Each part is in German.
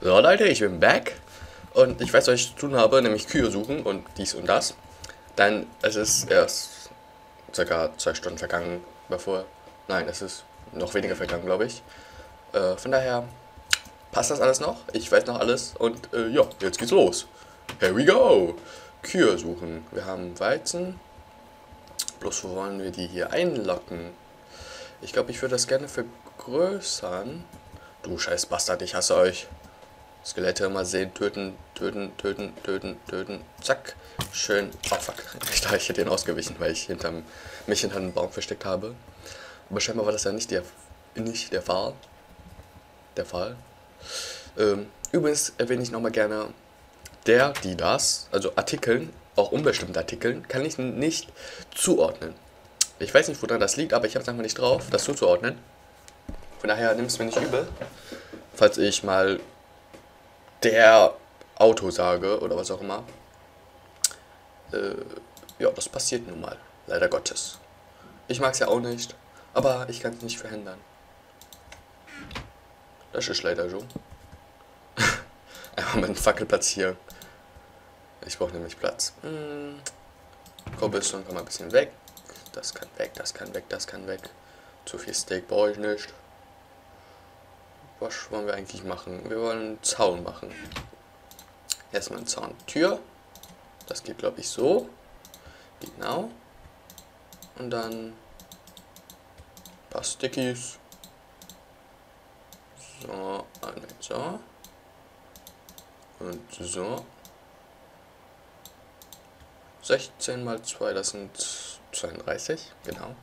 So Leute, ich bin back und ich weiß, was ich zu tun habe, nämlich Kühe suchen und dies und das. Dann, es ist erst ca. 2 Stunden vergangen, bevor, nein, es ist noch weniger vergangen, glaube ich. Von daher passt das alles noch, ich weiß noch alles und ja, jetzt geht's los. Here we go! Kühe suchen. Wir haben Weizen, bloß wo wollen wir die hier einlocken? Ich glaube, ich würde das gerne vergrößern. Du scheiß Bastard, ich hasse euch. Skelette mal sehen, töten, töten, töten, töten, töten. Zack. Schön. Oh fuck. Ich dachte, ich hätte den ausgewichen, weil ich mich hinter einem Baum versteckt habe. Aber scheinbar war das ja nicht der Fall. Übrigens erwähne ich nochmal gerne die das, also Artikeln, auch unbestimmte Artikeln, kann ich nicht zuordnen. Ich weiß nicht, woran das liegt, aber ich habe es einfach nicht drauf, das zuzuordnen. Von daher nimm es mir nicht übel, falls ich mal der Auto sage oder was auch immer. Ja, das passiert nun mal, leider Gottes. Ich mag es ja auch nicht, aber ich kann es nicht verhindern. Das ist leider so. Einfach meinen Fackelplatz hier. Ich brauche nämlich Platz. Cobblestone kann mal ein bisschen weg. Das kann weg, das kann weg, das kann weg. Zu viel Steak brauche ich nicht. Was wollen wir eigentlich machen? Wir wollen einen Zaun machen. Erstmal eine Zauntür. Das geht, glaube ich, so. Genau. Und dann ein paar Stickies. So, so. Und so. 16 mal 2, das sind 32. Genau.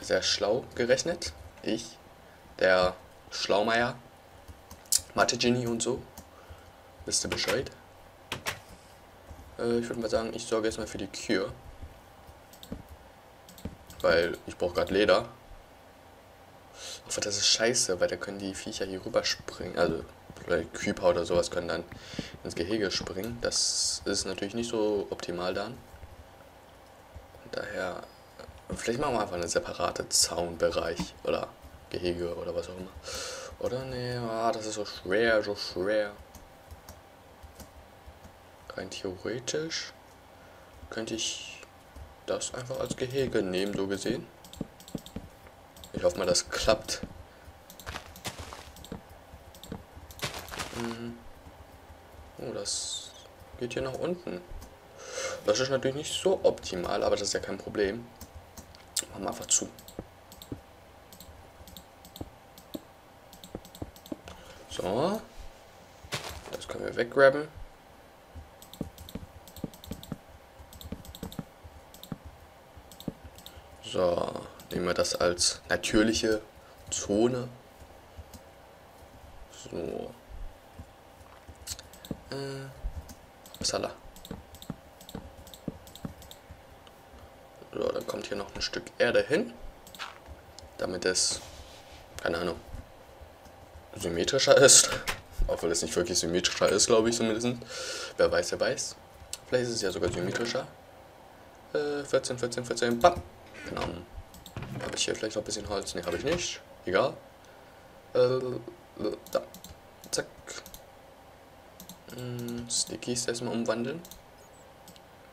Sehr schlau gerechnet. Ich, der Schlaumeier, Mathe-Genie und so. Wisst ihr Bescheid? Ich würde mal sagen, ich sorge jetzt mal für die Kühe. Weil ich brauche gerade Leder. Aber das ist scheiße, weil da können die Viecher hier rüber springen. Also, Creeper oder sowas können dann ins Gehege springen. Das ist natürlich nicht so optimal dann. Daher, vielleicht machen wir einfach einen separaten Zaunbereich oder Gehege oder was auch immer. Oder nee, das ist so schwer, so schwer. Rein theoretisch könnte ich das einfach als Gehege nehmen, so gesehen. Ich hoffe mal, das klappt. Oh, das geht hier nach unten. Das ist natürlich nicht so optimal, aber das ist ja kein Problem. Machen wir einfach zu. So. Das können wir weggraben. So. Nehmen wir das als natürliche Zone. So. Upsala. So, dann kommt hier noch ein Stück Erde hin. Damit es, keine Ahnung, symmetrischer ist. Obwohl es nicht wirklich symmetrischer ist, glaube ich zumindest. Wer weiß, der weiß. Vielleicht ist es ja sogar symmetrischer. 14, 14, 14, bam. Genau. Habe ich hier vielleicht noch ein bisschen Holz? Ne, habe ich nicht. Egal. Da. Zack. Stickies erstmal umwandeln.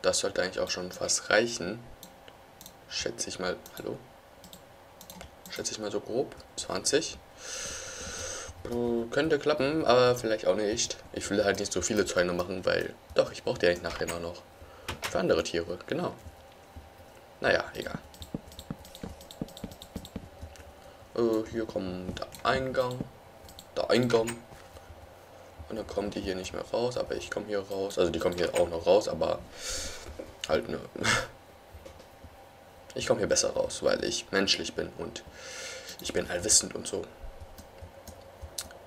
Das sollte eigentlich auch schon fast reichen. Schätze ich mal. Hallo? Schätze ich mal so grob. 20. Könnte klappen, aber vielleicht auch nicht. Ich will halt nicht so viele Zäune machen, weil... Doch, ich brauche die eigentlich nachher immer noch. Für andere Tiere, genau. Naja, egal. Hier kommt der Eingang und dann kommen die hier nicht mehr raus, aber ich komme hier raus, also die kommen hier auch noch raus, aber halt ne. Ich komme hier besser raus, weil ich menschlich bin und ich bin allwissend und so.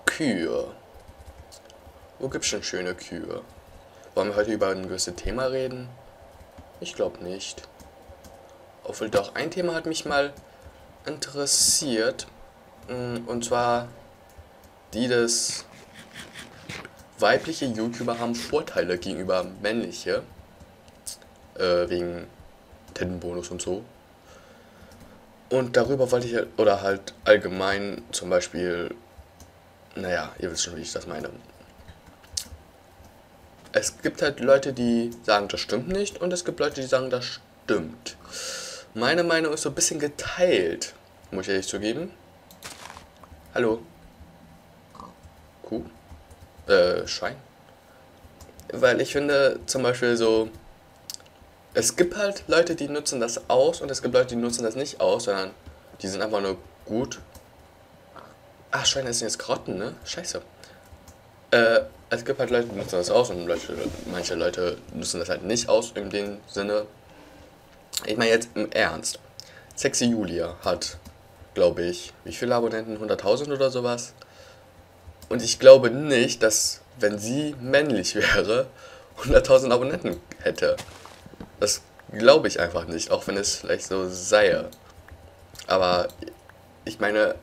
Kühe. Wo gibt's schon schöne Kühe? Wollen wir heute über ein gewisses Thema reden? Ich glaube nicht. Obwohl doch ein Thema hat mich mal interessiert, und zwar die des weibliche YouTuber haben Vorteile gegenüber männliche wegen Tittenbonus und so, und darüber wollte ich, oder halt allgemein zum Beispiel naja, ihr wisst schon, wie ich das meine. Es gibt halt Leute, die sagen, das stimmt nicht, und es gibt Leute, die sagen, das stimmt. Meine Meinung ist so ein bisschen geteilt, muss ich ehrlich zugeben. Hallo. Kuh? Schwein? Weil ich finde, zum Beispiel so, es gibt halt Leute, die nutzen das aus, und es gibt Leute, die nutzen das nicht aus, sondern die sind einfach nur gut. Ach, Schweine essen jetzt Karotten, ne? Scheiße. Es gibt halt Leute, die nutzen das aus, und manche Leute nutzen das halt nicht aus, in dem Sinne. Ich meine jetzt im Ernst. Sexy Julia hat, glaube ich, wie viele Abonnenten? 100.000 oder sowas? Und ich glaube nicht, dass, wenn sie männlich wäre, 100.000 Abonnenten hätte. Das glaube ich einfach nicht, auch wenn es vielleicht so sei. Aber ich meine,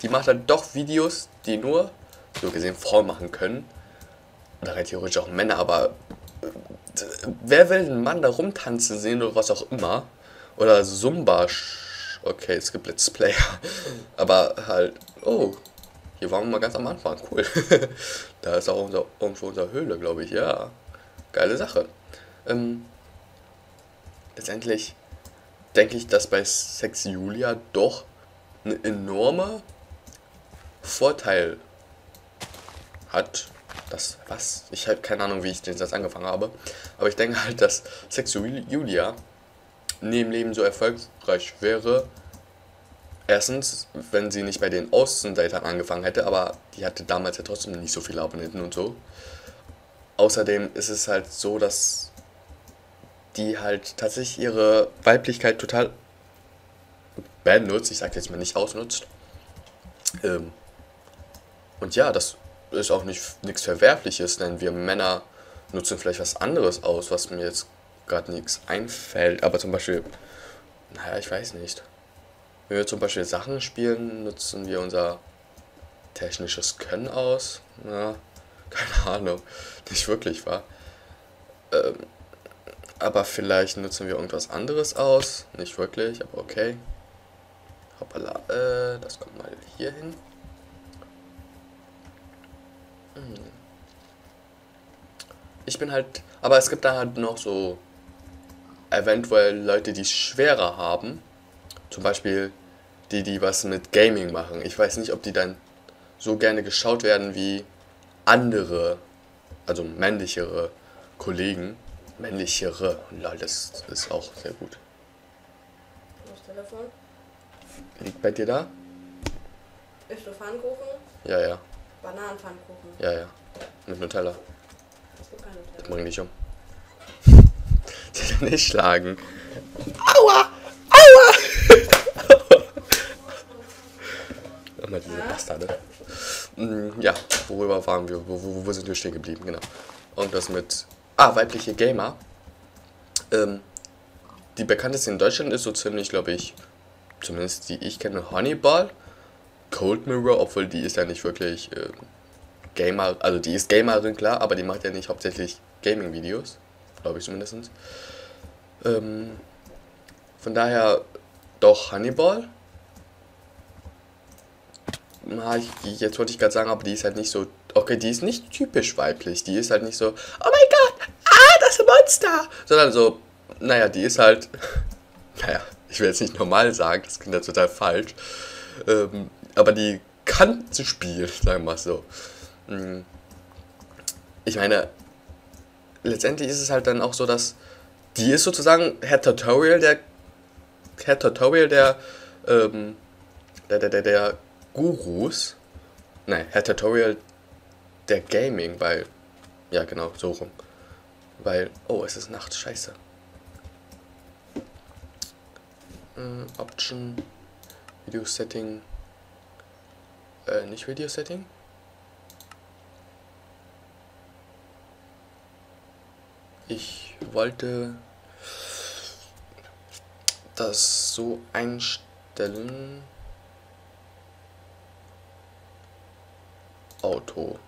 die macht dann doch Videos, die nur, so gesehen, Frauen machen können. Oder rein theoretisch auch Männer, aber wer will einen Mann da rumtanzen sehen oder was auch immer? Oder Zumba, okay, es gibt Let's Player. Aber halt, oh, hier waren wir mal ganz am Anfang, cool. Da ist auch irgendwo unsere Höhle, glaube ich, ja. Geile Sache. Letztendlich denke ich, dass bei Sexy Julia doch eine enorme Vorteil hat. Das, was? Ich habe keine Ahnung, wie ich den Satz angefangen habe. Aber ich denke halt, dass Sexy Julia in ihrem Leben so erfolgreich wäre. Erstens, wenn sie nicht bei den Außenseitern angefangen hätte, aber die hatte damals ja trotzdem nicht so viele Abonnenten und so. Außerdem ist es halt so, dass die halt tatsächlich ihre Weiblichkeit total benutzt. Ich sag jetzt mal nicht ausnutzt. Und ja, das ist auch nichts Verwerfliches, denn wir Männer nutzen vielleicht was anderes aus, was mir jetzt gerade nichts einfällt. Aber zum Beispiel, naja, ich weiß nicht. Wenn wir zum Beispiel Sachen spielen, nutzen wir unser technisches Können aus. Ja, keine Ahnung, nicht wirklich, wahr? Aber vielleicht nutzen wir irgendwas anderes aus. Nicht wirklich, aber okay. Hoppala, das kommt mal hier hin. Ich bin halt, aber es gibt da halt noch so eventuell Leute, die es schwerer haben. Zum Beispiel die, die was mit Gaming machen. Ich weiß nicht, ob die dann so gerne geschaut werden wie andere, also männlichere Kollegen. Männlichere, lol, das ist auch sehr gut. Das Telefon. Liegt bei dir da? Ist du Pfannkuchen? Ja, ja. Bananenpfannkuchen? Ja, ja. Mit Nutella. Das gibt keine Nutella. Das bring dich um. Die nicht schlagen. Aua! Aua! Immer diese Bastarde. Ja, worüber waren wir? Wo sind wir stehen geblieben? Genau. Und das mit... Ah, weibliche Gamer. Die bekannteste in Deutschland ist so ziemlich, glaube ich, zumindest die ich kenne, Honeyball. Cold Mirror, obwohl die ist ja nicht wirklich Gamer, also die ist Gamerin, klar, aber die macht ja nicht hauptsächlich Gaming-Videos, glaube ich zumindest. Von daher doch Honeyball. Na, jetzt wollte ich gerade sagen, aber die ist halt nicht so, okay, die ist nicht typisch weiblich, die ist halt nicht so, oh mein Gott, ah, das ist ein Monster, sondern so, naja, die ist halt, naja, ich will jetzt nicht normal sagen, das klingt ja total falsch, aber die kann zu spielen, sagen wir mal so. Ich meine, letztendlich ist es halt dann auch so, dass die ist sozusagen Herr Tutorial der Gurus. Nein, Herr Tutorial der Gaming, weil, ja genau, so rum. Weil, oh, es ist Nacht, scheiße. Option, Video Setting, nicht Video Setting. Ich wollte das so einstellen. Auto,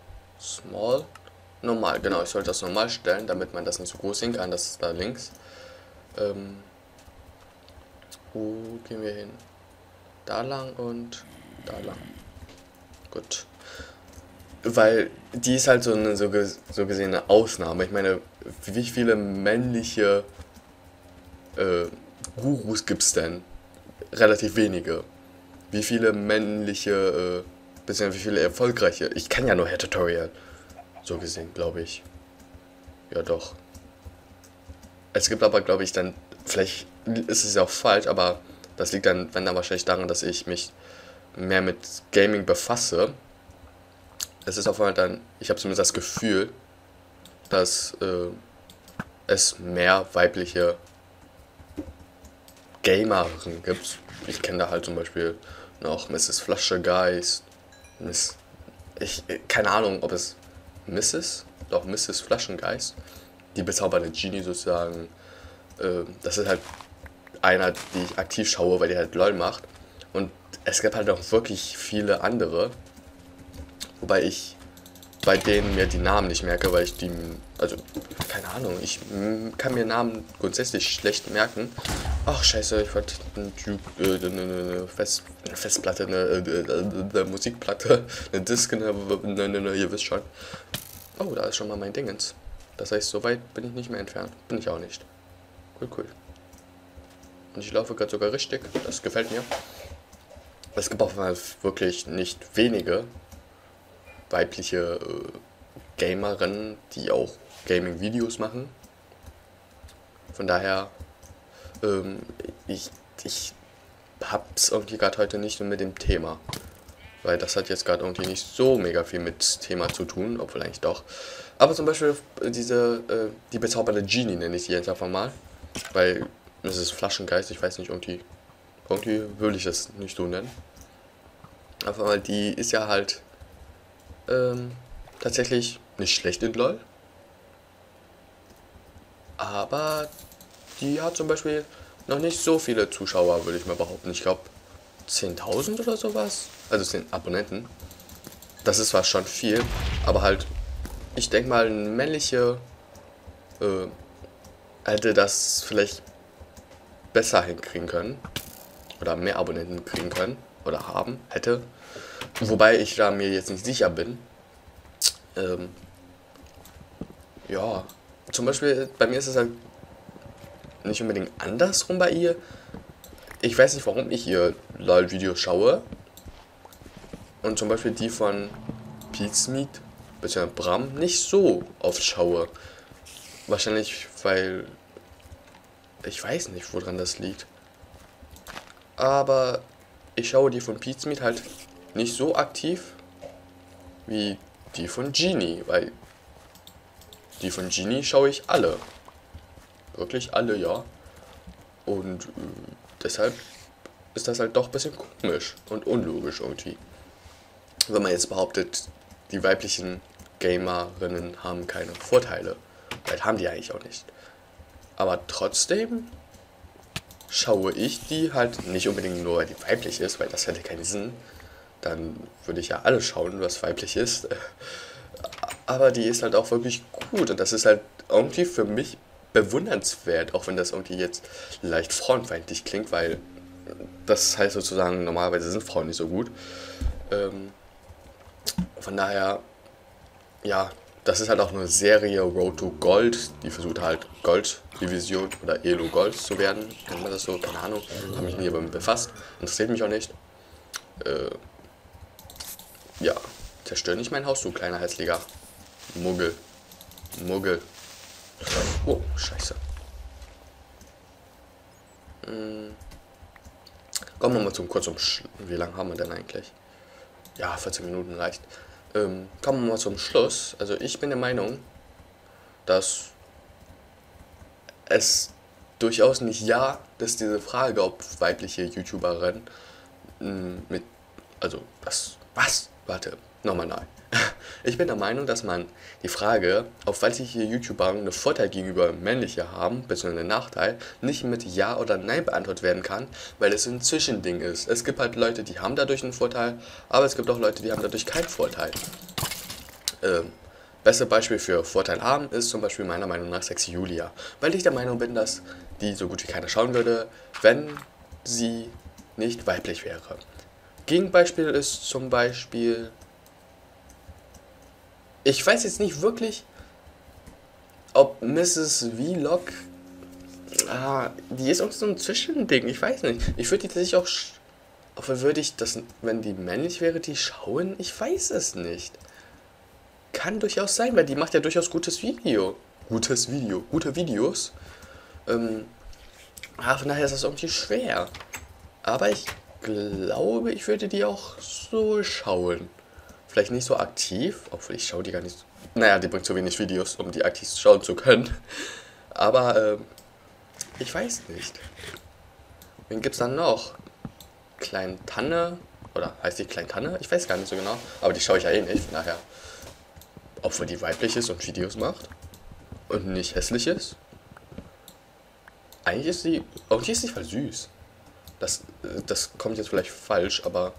Small, Normal, genau, ich sollte das normal stellen, damit man das nicht so groß sehen kann, das ist da links. Wo gehen wir hin? Da lang und da lang. Gut. weil die ist halt so eine so gesehen eine Ausnahme. Ich meine, wie viele männliche Gurus gibt's denn? Relativ wenige. Wie viele männliche, beziehungsweise wie viele erfolgreiche? Ich kann ja nur Hair Tutorial. So gesehen, glaube ich. Ja, doch. Es gibt aber, glaube ich, dann, vielleicht ist es ja auch falsch, aber das liegt dann, wenn dann wahrscheinlich daran, dass ich mich mehr mit Gaming befasse. Es ist auf einmal dann, ich habe zumindest das Gefühl, dass es mehr weibliche Gamerinnen gibt. Ich kenne da halt zum Beispiel noch Mrs. Flaschegeist, keine Ahnung, ob es Mrs., doch Mrs. Flaschengeist, die bezaubernde Genie sozusagen. Das ist halt einer, die ich aktiv schaue, weil die halt LOL macht. Und es gibt halt auch wirklich viele andere, wobei ich bei denen mir die Namen nicht merke, weil ich die, also keine Ahnung, ich kann mir Namen grundsätzlich schlecht merken. Ach scheiße, ich wollte eine Festplatte, eine Musikplatte, eine Disk, ihr wisst schon. Oh, da ist schon mal mein Dingens. Das heißt, so weit bin ich nicht mehr entfernt. Bin ich auch nicht. Cool. Und ich laufe gerade sogar richtig, das gefällt mir. Es gibt auch wirklich nicht wenige weibliche Gamerinnen, die auch Gaming-Videos machen. Von daher, ich hab's irgendwie gerade heute nicht mit dem Thema. Weil das hat jetzt gerade irgendwie nicht so mega viel mit Thema zu tun, obwohl eigentlich doch. Aber zum Beispiel diese, die bezaubernde Genie nenne ich sie jetzt einfach mal. Weil es ist Flaschengeist, ich weiß nicht, irgendwie würde ich das nicht so nennen. Einfach mal, die ist ja halt tatsächlich nicht schlecht in LOL. Aber die hat zum Beispiel noch nicht so viele Zuschauer, würde ich mal behaupten. Ich glaube 10.000 oder sowas. Also 10 Abonnenten. Das ist zwar schon viel, aber halt, ich denke mal, eine männliche hätte das vielleicht besser hinkriegen können. Oder mehr Abonnenten kriegen können. Oder haben, hätte. Wobei ich da mir jetzt nicht sicher bin. Ja, zum Beispiel, bei mir ist es halt nicht unbedingt andersrum bei ihr. Ich weiß nicht, warum ich ihr LOL-Video schaue. Und zum Beispiel die von Peatsmeet, bzw. Bram, nicht so oft schaue. Wahrscheinlich, weil ich weiß nicht, woran das liegt. Aber ich schaue die von Peatsmeet halt nicht so aktiv wie die von Genie, weil die von Genie schaue ich alle. Wirklich alle, ja. Und deshalb ist das halt doch ein bisschen komisch und unlogisch irgendwie. Wenn man jetzt behauptet, die weiblichen Gamerinnen haben keine Vorteile. Vielleicht haben die eigentlich auch nicht. Aber trotzdem schaue ich die halt nicht unbedingt nur, weil die weiblich ist, weil das hätte keinen Sinn. Dann würde ich ja alle schauen, was weiblich ist. Aber die ist halt auch wirklich gut. Und das ist halt irgendwie für mich bewundernswert, auch wenn das irgendwie jetzt leicht frauenfeindlich klingt, weil das heißt sozusagen, normalerweise sind Frauen nicht so gut. Von daher, ja, das ist halt auch eine Serie Road to Gold, die versucht halt Gold-Division oder Elo Gold zu werden. Nennt man das so? Keine Ahnung, habe mich nie damit befasst, interessiert mich auch nicht. Ja, zerstör nicht mein Haus, du kleiner hässlicher Muggel. Oh, scheiße. Kommen wir mal zum wie lange haben wir denn eigentlich? Ja, 14 Minuten reicht. Kommen wir mal zum Schluss. Also ich bin der Meinung, dass es durchaus nicht dass diese Frage, ob weibliche YouTuberinnen mit, also Ich bin der Meinung, dass man die Frage, ob weibliche YouTuber einen Vorteil gegenüber männlicher haben, beziehungsweise einen Nachteil, nicht mit Ja oder Nein beantwortet werden kann, weil es ein Zwischending ist. Es gibt halt Leute, die haben dadurch einen Vorteil, aber es gibt auch Leute, die haben dadurch keinen Vorteil. Beste Beispiel für Vorteil haben ist zum Beispiel meiner Meinung nach Sexy Julia, weil ich der Meinung bin, dass die so gut wie keiner schauen würde, wenn sie nicht weiblich wäre. Gegenbeispiel ist zum Beispiel Ich weiß jetzt nicht wirklich, ob Mrs. Vlog. Ah, die ist auch so ein Zwischending. Ich weiß nicht. Ich würde die tatsächlich auch. Aber würde ich das, wenn die männlich wäre, die schauen? Ich weiß es nicht. Kann durchaus sein, weil die macht ja durchaus gutes Video. Gute Videos. Von daher ist das irgendwie schwer. Aber ich glaube, ich würde die auch so schauen. Vielleicht nicht so aktiv, obwohl ich schaue die gar nicht. Naja, die bringt so wenig Videos, um die aktiv schauen zu können. Aber, ich weiß nicht. Wen gibt's dann noch? Kleintanne? Oder heißt die Kleintanne? Ich weiß gar nicht so genau. Aber die schaue ich ja eh nicht, von daher. Obwohl die weiblich ist und Videos macht. Und nicht hässlich ist. Eigentlich ist sie. Auch die ist nicht voll süß. Das kommt jetzt vielleicht falsch, aber.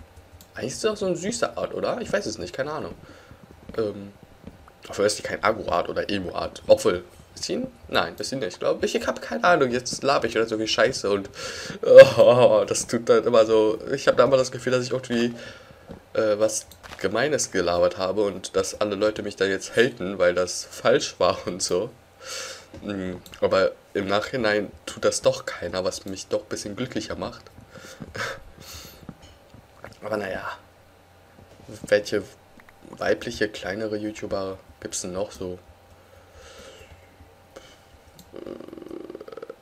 Eigentlich ist sie auch so eine süße Art, oder? Ich weiß es nicht, keine Ahnung. Obwohl ist die kein Agro-Art oder Emo-Art. Obwohl. Ist sie? Nein, ist sie nicht, glaube ich. Ich habe keine Ahnung, jetzt laber ich oder so wie Scheiße und. Oh, das tut dann immer so. Ich habe da immer das Gefühl, dass ich irgendwie was Gemeines gelabert habe und dass alle Leute mich da jetzt haten, weil das falsch war und so. Aber im Nachhinein tut das doch keiner, was mich doch ein bisschen glücklicher macht. Aber naja. Welche weibliche, kleinere YouTuber gibt es denn noch so?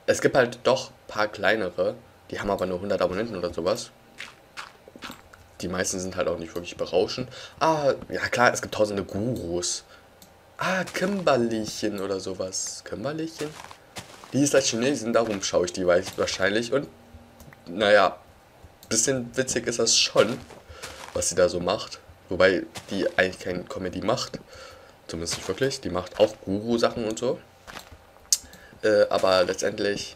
Es gibt halt doch ein paar kleinere, die haben aber nur 100 Abonnenten oder sowas. Die meisten sind halt auch nicht wirklich berauschend. Ah, ja klar, es gibt tausende Gurus. Ah, Kimberlychen oder sowas. Kimberlychen? Die ist als Chinesin, darum schaue ich die wahrscheinlich. Und naja, ein bisschen witzig ist das schon, was sie da so macht. Wobei die eigentlich keine Comedy macht. Zumindest nicht wirklich. Die macht auch Guru-Sachen und so. Aber letztendlich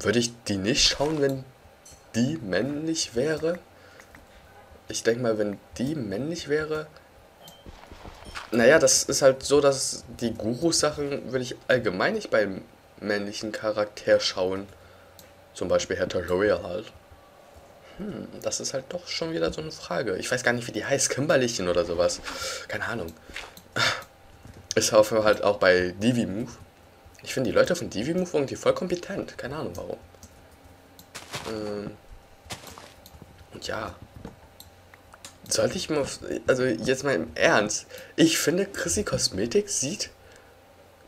würde ich die nicht schauen, wenn die männlich wäre. Ich denke mal, wenn die männlich wäre. Naja, das ist halt so, dass die Guru-Sachen würde ich allgemein nicht beim männlichen Charakter schauen. Zum Beispiel Hertha Joel halt. Das ist halt doch schon wieder so eine Frage. Ich weiß gar nicht, wie die heißt. Kimberlychen oder sowas. Keine Ahnung. Ich hoffe halt auch bei DiviMove. Ich finde die Leute von DiviMove irgendwie voll kompetent. Keine Ahnung warum. Und ja. Sollte ich mal. Also jetzt mal im Ernst. Ich finde, Chrissy Kosmetik sieht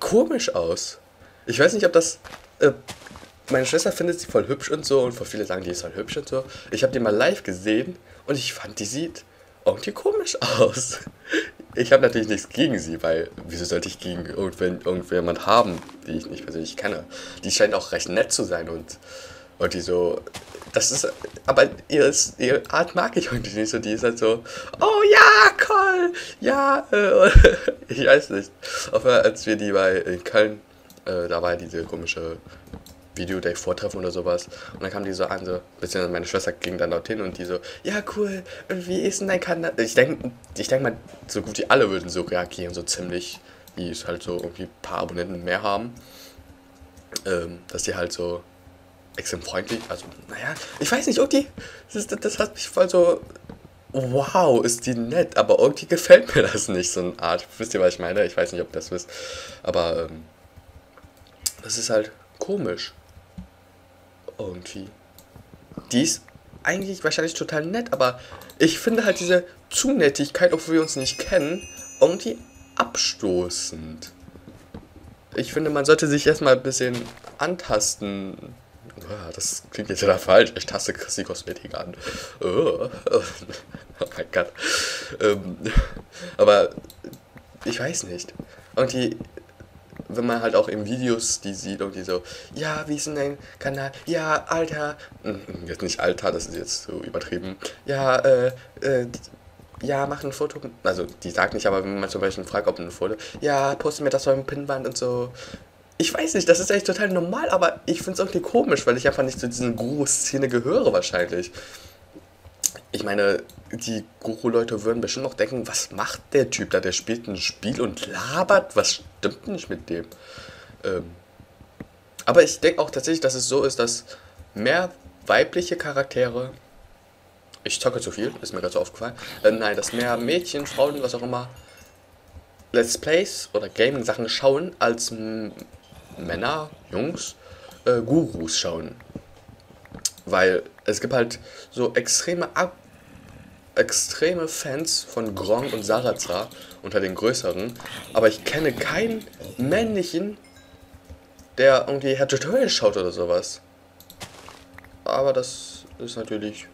komisch aus. Ich weiß nicht, ob das. Meine Schwester findet sie voll hübsch und so. Und viele sagen, die ist voll hübsch und so. Ich habe die mal live gesehen. Und ich fand, die sieht irgendwie komisch aus. Ich habe natürlich nichts gegen sie, weil wieso sollte ich gegen irgendjemand haben, die ich nicht persönlich kenne? Die scheint auch recht nett zu sein und die so, das ist, aber ihre Art mag ich irgendwie nicht so, die ist halt so, oh ja, Cole, ja, ich weiß nicht. Auch als wir die in Köln, da war ja diese komische Video-Day-Vortreffen oder sowas. Und dann kam die so an, so, beziehungsweise meine Schwester ging dann dorthin und die so, ja cool, wie ist denn dein Kanal? Ich denk mal, so gut wie alle würden so reagieren, so ziemlich, die ist halt so irgendwie ein paar Abonnenten mehr haben. Dass die halt so extrem freundlich, also naja, ich weiß nicht, irgendwie, das hat mich voll so, wow, ist die nett, aber irgendwie gefällt mir das nicht, so eine Art, wisst ihr, was ich meine? Ich weiß nicht, ob ihr das wisst, aber das ist halt komisch. Irgendwie. Die ist eigentlich wahrscheinlich total nett, aber ich finde halt diese Zunettigkeit, obwohl wir uns nicht kennen, irgendwie abstoßend. Ich finde, man sollte sich erstmal ein bisschen antasten. Das klingt jetzt wieder falsch. Ich taste Chrissy Kosmetik an. Oh mein Gott. Aber ich weiß nicht. Irgendwie. Wenn man halt auch in Videos die sieht und die so, ja, wie ist denn dein Kanal? Ja, Alter. Jetzt nicht Alter, das ist jetzt so übertrieben. Ja, ja, mach ein Foto. Also, die sagt nicht, aber wenn man zum Beispiel fragt, ob ein Foto. Ja, poste mir das auf dem Pinnwand und so. Ich weiß nicht, das ist eigentlich total normal, aber ich finde es irgendwie komisch, weil ich einfach nicht zu diesen Guru-Szene gehöre wahrscheinlich. Ich meine, die Guru-Leute würden bestimmt noch denken, was macht der Typ da? Der spielt ein Spiel und labert. Was stimmt nicht mit dem? Aber ich denke auch tatsächlich, dass es so ist, dass mehr weibliche Charaktere Ich zocke zu viel, ist mir gerade so aufgefallen. Nein, dass mehr Mädchen, Frauen, was auch immer, Let's Plays oder Gaming-Sachen schauen, als Männer, Jungs, Gurus schauen. Weil es gibt halt so extreme Fans von Gronk und Sarazar unter den größeren, aber ich kenne keinen männlichen, der irgendwie Herr Tutorial schaut oder sowas. Aber das ist natürlich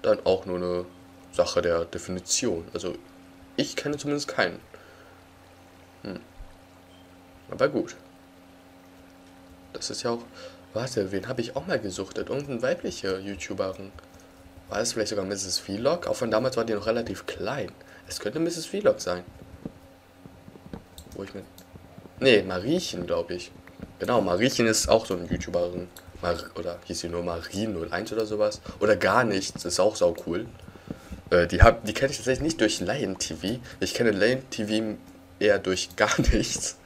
dann auch nur eine Sache der Definition. Also ich kenne zumindest keinen. Aber gut. Das ist ja auch... Warte, wen habe ich auch mal gesuchtet? Irgendeine weibliche YouTuberin. War das vielleicht sogar Mrs. Vlog? Auch von damals war die noch relativ klein. Es könnte Mrs. Vlog sein. Wo ich mit... Nee, Mariechen, glaube ich. Genau, Mariechen ist auch so eine YouTuberin. Oder hieß sie nur Marie01 oder sowas. Oder gar nichts, ist auch sau cool. Die kenne ich tatsächlich nicht durch Lion TV. Ich kenne Lion TV eher durch gar nichts.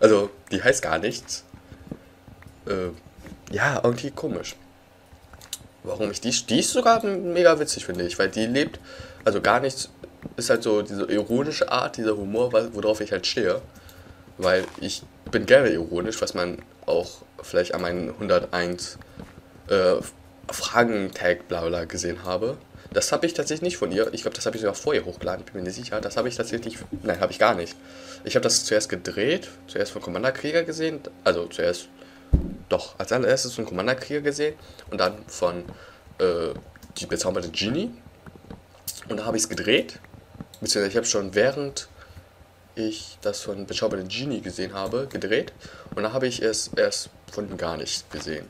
Also, die heißt gar nichts. Ja, irgendwie komisch. Warum ich die ist sogar mega witzig, finde ich. Weil die lebt, also gar nichts, ist halt so diese ironische Art, dieser Humor, worauf ich halt stehe. Weil ich bin gerne ironisch, was man auch vielleicht an meinen 101 Fragen-Tag bla bla gesehen habe. Das habe ich tatsächlich nicht von ihr. Ich glaube, das habe ich sogar vorher hochgeladen. Ich bin mir nicht sicher. Das habe ich tatsächlich... Nein, habe ich gar nicht. Ich habe das zuerst gedreht. Zuerst von Commander Krieger gesehen. Also zuerst... Doch, als allererstes von Commander Krieger gesehen. Und dann von... die bezauberte Genie. Und da habe ich es gedreht. Beziehungsweise ich habe schon während... ich das von Bezauberte Genie gesehen habe, gedreht. Und da habe ich es erst von gar nicht gesehen.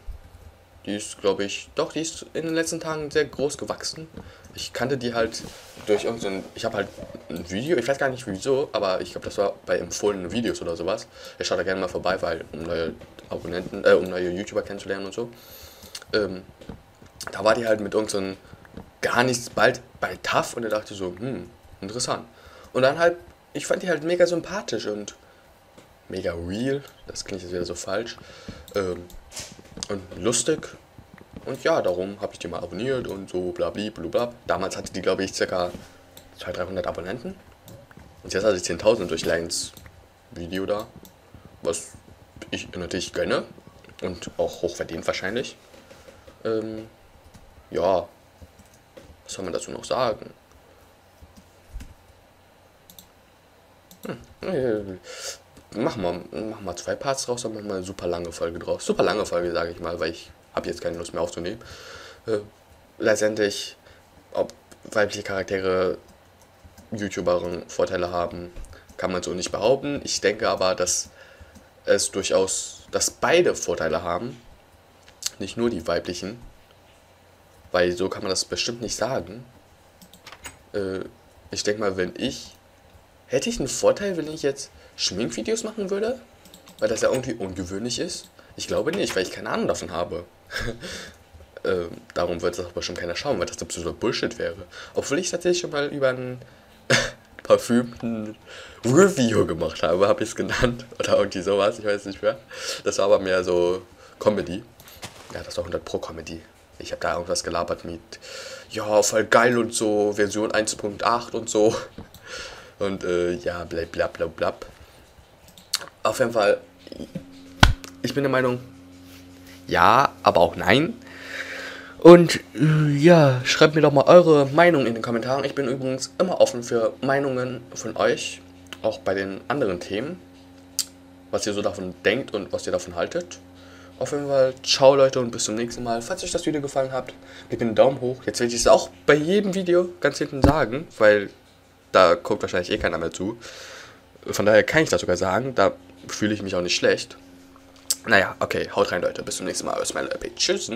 Die ist, glaube ich, doch, die ist in den letzten Tagen sehr groß gewachsen. Ich kannte die halt durch irgendein, ich habe halt ein Video, ich weiß gar nicht wieso, aber ich glaube, das war bei empfohlenen Videos oder sowas. Ich schaue da gerne mal vorbei, weil um neue Abonnenten, um neue YouTuber kennenzulernen und so. Da war die halt mit irgendeinem gar nichts bald bei TAF und da dachte ich so, interessant. Und dann halt, ich fand die halt mega sympathisch und mega real, das klingt jetzt wieder so falsch, und lustig. Und ja, darum habe ich die mal abonniert und so blablabla. Damals hatte die, glaube ich, ca. 200-300 Abonnenten. Und jetzt hatte ich 10.000 durch Lions Video da, was ich natürlich gönne und auch hochverdient wahrscheinlich. Ja, was soll man dazu noch sagen? Mach mal 2 Parts draus, dann mach mal eine super lange Folge draus. Super lange Folge, sage ich mal, weil ich habe jetzt keine Lust mehr aufzunehmen. Letztendlich, ob weibliche Charaktere YouTuberinnen Vorteile haben, kann man so nicht behaupten. Ich denke aber, dass es durchaus, dass beide Vorteile haben, nicht nur die weiblichen, weil so kann man das bestimmt nicht sagen. Ich denke mal, hätte ich einen Vorteil, wenn ich jetzt Schminkvideos machen würde? Weil das ja irgendwie ungewöhnlich ist? Ich glaube nicht, weil ich keine Ahnung davon habe. Darum wird das aber schon keiner schauen, weil das absoluter Bullshit wäre. Obwohl ich tatsächlich schon mal über einen parfümten Review gemacht habe, habe ich es genannt. Oder irgendwie sowas, ich weiß nicht mehr. Das war aber mehr so Comedy. Ja, das war 100% Comedy. Ich habe da irgendwas gelabert mit, ja, voll geil und so, Version 1.8 und so. Und ja, blablabla. Auf jeden Fall, ich bin der Meinung, ja, aber auch nein. Und ja, schreibt mir doch mal eure Meinung in den Kommentaren. Ich bin übrigens immer offen für Meinungen von euch, auch bei den anderen Themen. Was ihr so davon denkt und was ihr davon haltet. Auf jeden Fall, ciao Leute und bis zum nächsten Mal. Falls euch das Video gefallen hat, gebt einen Daumen hoch. Jetzt will ich es auch bei jedem Video ganz hinten sagen, weil... Da guckt wahrscheinlich eh keiner mehr zu. Von daher kann ich das sogar sagen. Da fühle ich mich auch nicht schlecht. Naja, okay. Haut rein, Leute. Bis zum nächsten Mal. Aus meiner LP. Tschüss.